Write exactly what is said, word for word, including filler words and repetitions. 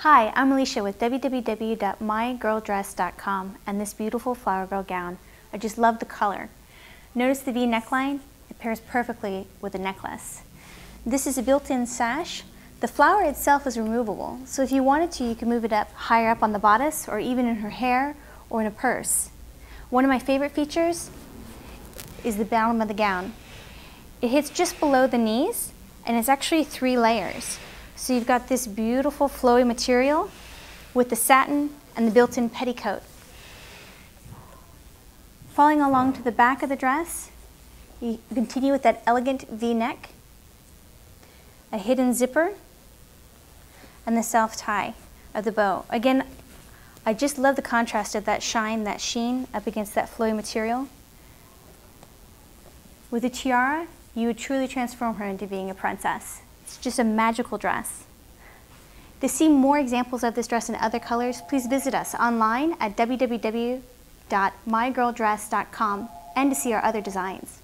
Hi, I'm Alicia with w w w dot my girl dress dot com and this beautiful flower girl gown. I just love the color. Notice the V neckline? It pairs perfectly with a necklace. This is a built-in sash. The flower itself is removable, so if you wanted to, you can move it up higher up on the bodice or even in her hair or in a purse. One of my favorite features is the bottom of the gown. It hits just below the knees and it's actually three layers. So you've got this beautiful flowy material with the satin and the built-in petticoat. Following along to the back of the dress, you continue with that elegant V-neck, a hidden zipper, and the self-tie of the bow. Again, I just love the contrast of that shine, that sheen up against that flowy material. With a tiara, you would truly transform her into being a princess. It's just a magical dress. To see more examples of this dress in other colors, please visit us online at w w w dot my girl dress dot com and to see our other designs.